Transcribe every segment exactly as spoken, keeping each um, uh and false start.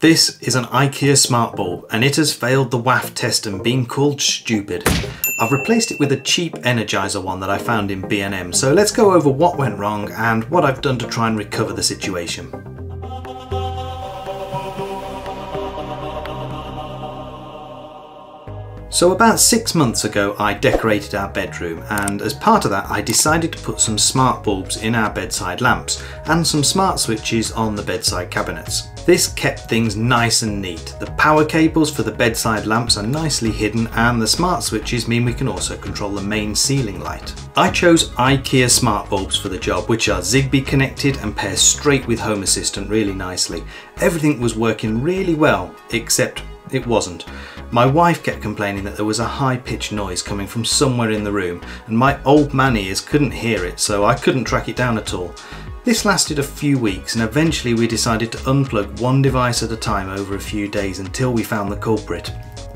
This is an IKEA smart bulb and it has failed the W A F test and been called stupid. I've replaced it with a cheap Energizer one that I found in B and M, so let's go over what went wrong and what I've done to try and recover the situation. So about six months ago I decorated our bedroom, and as part of that I decided to put some smart bulbs in our bedside lamps and some smart switches on the bedside cabinets. This kept things nice and neat. The power cables for the bedside lamps are nicely hidden, and the smart switches mean we can also control the main ceiling light. I chose IKEA smart bulbs for the job, which are Zigbee connected and pair straight with Home Assistant really nicely. Everything was working really well, except it wasn't. My wife kept complaining that there was a high-pitched noise coming from somewhere in the room, and my old man ears couldn't hear it, so I couldn't track it down at all. This lasted a few weeks, and eventually we decided to unplug one device at a time over a few days until we found the culprit.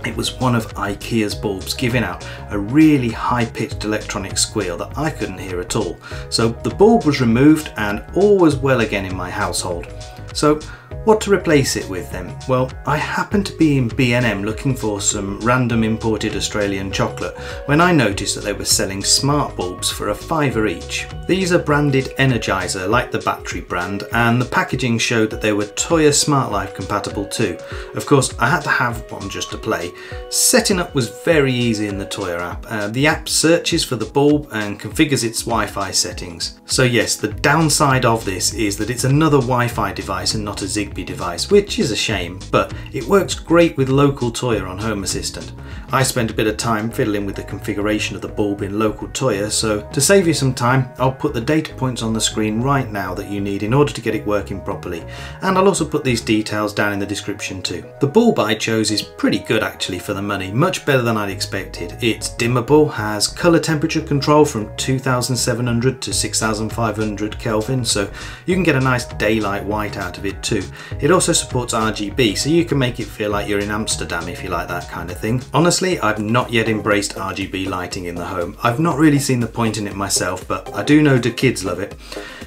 It was one of IKEA's bulbs giving out a really high-pitched electronic squeal that I couldn't hear at all. So the bulb was removed and all was well again in my household. So what to replace it with then? Well, I happened to be in B and M looking for some random imported Australian chocolate when I noticed that they were selling smart bulbs for a fiver each. These are branded Energizer, like the battery brand, and the packaging showed that they were Tuya Smart Life compatible too. Of course, I had to have one just to play. Setting up was very easy in the Tuya app. Uh, the app searches for the bulb and configures its Wi-Fi settings. So yes, the downside of this is that it's another Wi-Fi device and not a Zigbee device, which is a shame, but it works great with LocalTuya on Home Assistant. I spent a bit of time fiddling with the configuration of the bulb in LocalTuya, so to save you some time, I'll put the data points on the screen right now that you need in order to get it working properly, and I'll also put these details down in the description too. The bulb I chose is pretty good actually for the money, much better than I'd expected. It's dimmable, has colour temperature control from two thousand seven hundred to six thousand five hundred Kelvin, so you can get a nice daylight white out of it too. It also supports R G B, so you can make it feel like you're in Amsterdam if you like that kind of thing. Honestly, I've not yet embraced R G B lighting in the home. I've not really seen the point in it myself, but I do know the kids love it.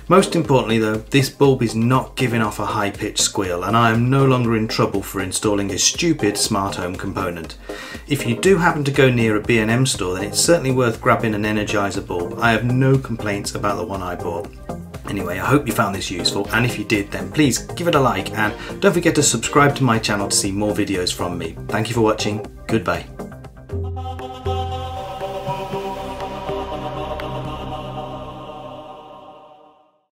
Most importantly though, this bulb is not giving off a high-pitched squeal, and I am no longer in trouble for installing a stupid smart home component. If you do happen to go near a B and M store, then it's certainly worth grabbing an Energizer bulb. I have no complaints about the one I bought. Anyway, I hope you found this useful, and if you did, then please give it a like, and don't forget to subscribe to my channel to see more videos from me. Thank you for watching. Goodbye.